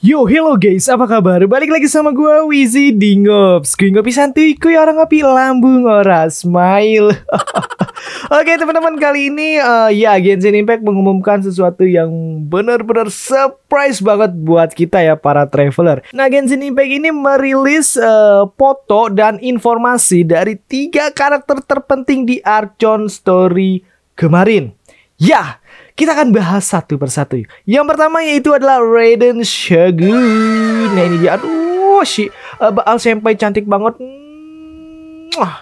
Yo, hello guys, apa kabar? Balik lagi sama gue, Wizi di Ngops. Gue ngopi santuy, gue orang ngopi lambung, ora smile. Oke, teman-teman, kali ini ya Genshin Impact mengumumkan sesuatu yang benar-benar surprise banget buat kita ya para traveler. Nah, Genshin Impact ini merilis foto dan informasi dari 3 karakter terpenting di Archon Story kemarin. Ya, kita akan bahas satu persatu. Yang pertama yaitu adalah Raiden Shogun. Nah ini dia, aduh si Baal senpai cantik banget.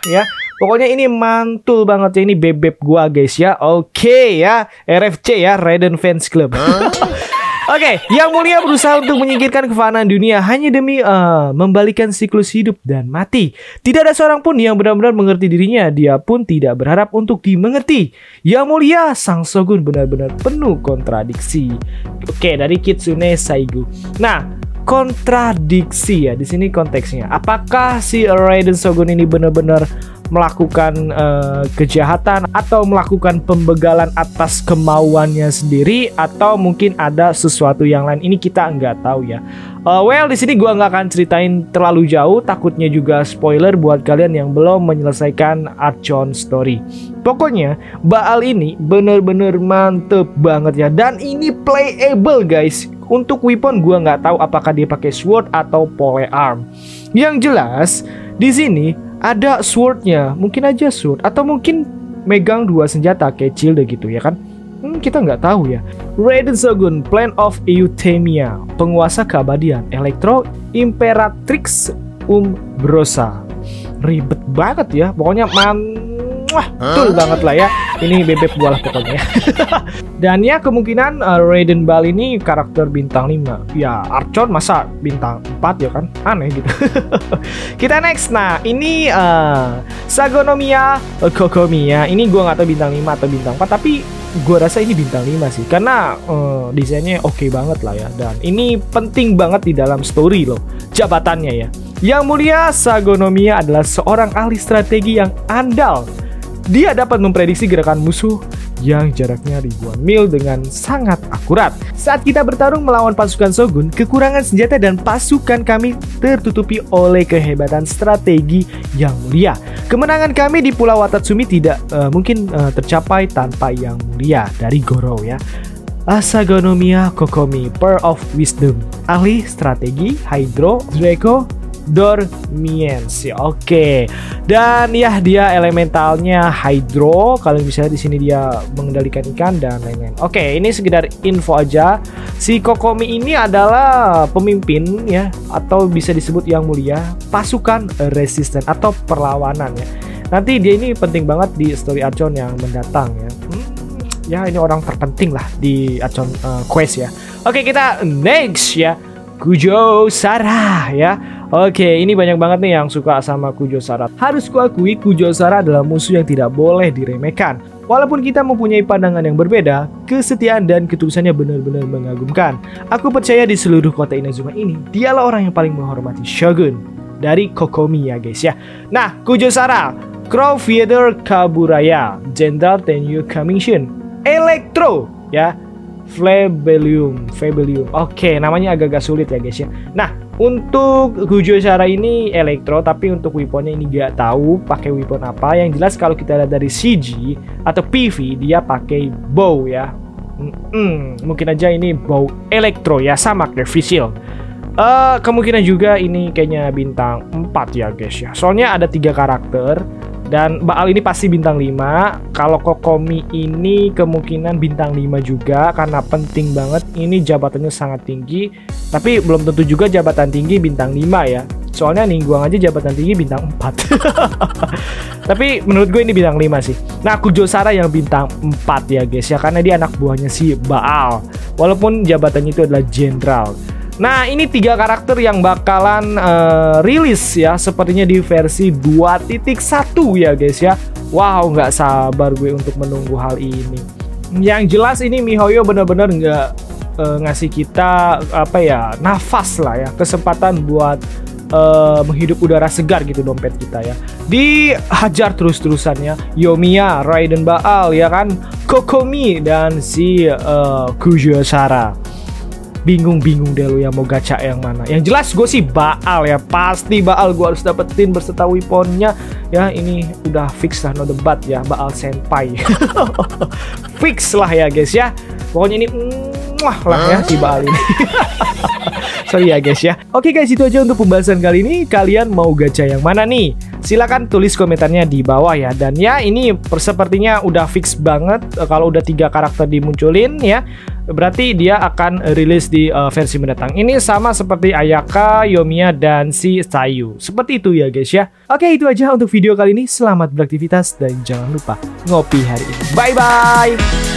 Ya, pokoknya ini mantul banget ya, ini bebek gua guys ya. Oke ya, RFC ya, Raiden Fans Club. Oke, yang mulia berusaha untuk menyingkirkan kefanaan dunia hanya demi membalikan siklus hidup dan mati. Tidak ada seorang pun yang benar-benar mengerti dirinya. Dia pun tidak berharap untuk dimengerti. Yang mulia, Sang Shogun benar-benar penuh kontradiksi. Oke, dari Kitsune Saigu. Nah, kontradiksi ya, di sini konteksnya. Apakah si Raiden Shogun ini benar-benar melakukan kejahatan atau melakukan pembegalan atas kemauannya sendiri, atau mungkin ada sesuatu yang lain? Ini kita nggak tahu ya. Well, di sini gua nggak akan ceritain terlalu jauh, takutnya juga spoiler buat kalian yang belum menyelesaikan Archon Story. Pokoknya Baal ini bener-bener mantep banget ya, dan ini playable guys. Untuk weapon gua nggak tahu apakah dia pakai sword atau polearm. Yang jelas di sini ada swordnya, mungkin aja sword, atau mungkin megang 2 senjata kayak shield gitu ya kan. Kita nggak tahu ya. Raiden Shogun, Plan of Euthemia, penguasa keabadian, Elektro Imperatrix, Umbrosa. Ribet banget ya, pokoknya mantul banget lah ya. Ini bebek gua lah pokoknya. Dan ya kemungkinan Raiden Baal ini karakter bintang 5. Ya Archon masa bintang 4 ya kan, aneh gitu. Kita next. Nah ini Sangonomiya Kokomi ya. Ini gua gak tau bintang 5 atau bintang 4, tapi gua rasa ini bintang 5 sih, karena desainnya oke banget lah ya. Dan ini penting banget di dalam story loh, jabatannya ya. Yang mulia, Sangonomiya adalah seorang ahli strategi yang andal. Dia dapat memprediksi gerakan musuh yang jaraknya ribuan mil dengan sangat akurat. Saat kita bertarung melawan pasukan Shogun, kekurangan senjata dan pasukan kami tertutupi oleh kehebatan strategi yang mulia. Kemenangan kami di Pulau Watatsumi tidak mungkin tercapai tanpa yang mulia. Dari Goro ya. Sangonomiya Kokomi, Pearl of Wisdom, ahli strategi Hydro, Draco Dormiensi. Oke. Dan ya dia elementalnya Hydro. Kalian bisa di sini dia mengendalikan ikan dan lain-lain. Oke, ini sekedar info aja. Si Kokomi ini adalah pemimpin ya, atau bisa disebut yang mulia pasukan resisten atau perlawanan ya. Nanti dia ini penting banget di story Archon yang mendatang ya. Ya ini orang terpenting lah di Archon quest ya. Oke, kita next ya. Kujo Sara ya. Oke, ini banyak banget nih yang suka sama Kujo Sara. Harus kuakui Kujo Sara adalah musuh yang tidak boleh diremehkan. Walaupun kita mempunyai pandangan yang berbeda, kesetiaan dan ketulusannya benar-benar mengagumkan. Aku percaya di seluruh kota Inazuma ini, dialah orang yang paling menghormati Shogun. Dari Kokomi ya guys ya. Nah, Kujo Sara, Crow Feather Kaburaya, Jenderal Tenya Kamishin, Elektro ya, Flebelium. Oke, namanya agak-agak sulit ya guys ya. Nah, untuk Kujo Sara ini Elektro, tapi untuk weaponnya ini gak tahu pakai weapon apa. Yang jelas kalau kita lihat dari CG atau PV, dia pakai bow ya. Mungkin aja ini bow Elektro ya, sama kayak Visil. Kemungkinan juga ini kayaknya bintang 4 ya guys ya. Soalnya ada 3 karakter, dan Baal ini pasti bintang 5. Kalau Kokomi ini kemungkinan bintang 5 juga, karena penting banget. Ini jabatannya sangat tinggi, tapi belum tentu juga jabatan tinggi bintang 5 ya. Soalnya nih gua aja jabatan tinggi bintang 4. Tapi menurut gue ini bintang 5 sih. Nah, Kujo Sara yang bintang 4 ya guys ya, karena dia anak buahnya si Baal, walaupun jabatannya itu adalah jenderal. Nah, ini 3 karakter yang bakalan rilis ya, sepertinya di versi 2.1 ya guys ya. Wow, nggak sabar gue untuk menunggu hal ini. Yang jelas ini MiHoYo bener-bener nggak ngasih kita apa ya, nafas lah ya, kesempatan buat menghidup udara segar gitu dompet kita ya. Dihajar terus-terusannya Yomiya, Raiden Baal ya kan, Kokomi, dan si Kujo Sara. Bingung deh lu yang mau gacha yang mana. Yang jelas gue sih Baal ya, pasti Baal gue harus dapetin berserta weaponnya ya. Ini udah fix lah, no debat ya, Baal senpai. Fix lah ya guys ya, pokoknya ini wah lah ya si Baal ini. Sorry ya guys ya. Oke guys, itu aja untuk pembahasan kali ini. Kalian mau gacha yang mana nih? Silahkan tulis komentarnya di bawah ya. Dan ya ini sepertinya udah fix banget, kalau udah 3 karakter dimunculin ya, berarti dia akan rilis di versi mendatang. Ini sama seperti Ayaka, Yomiya, dan si Sayu. Seperti itu ya guys ya. Oke, itu aja untuk video kali ini. Selamat beraktivitas dan jangan lupa ngopi hari ini. Bye-bye!